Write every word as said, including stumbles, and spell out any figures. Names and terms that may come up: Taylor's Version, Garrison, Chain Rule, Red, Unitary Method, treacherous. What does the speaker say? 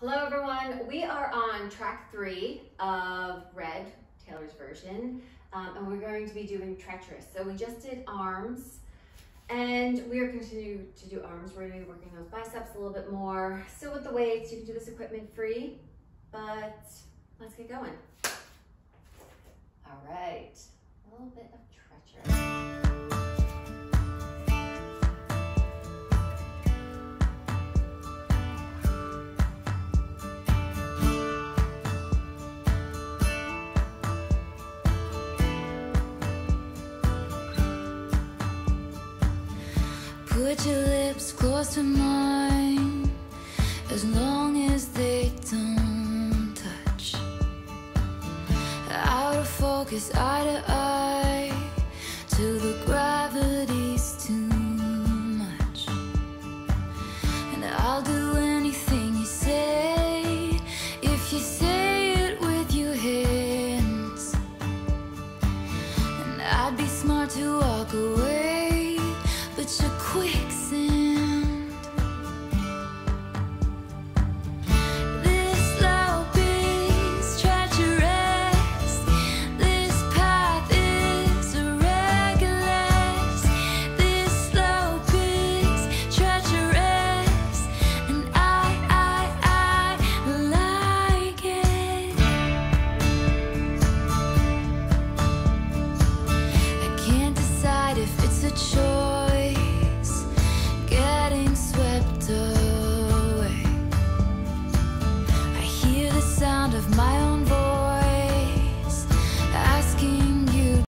Hello everyone, we are on track three of Red, Taylor's Version, um, and we're going to be doing Treacherous. So we just did arms, and we are continuing to do arms. We're gonna be working those biceps a little bit more. Still with the weights, you can do this equipment free, but let's get going. All right, a little bit of Treacherous. Put your lips close to mine, as long as they don't touch. Out of focus, eye to eye, till the gravity's too much. And I'll do anything you say, if you say it with your hands. And I'd be smart to walk away, it's a quicksand. This love is treacherous. This path is irregular. This love is treacherous, and I, I, I like it. I can't decide if it's a choice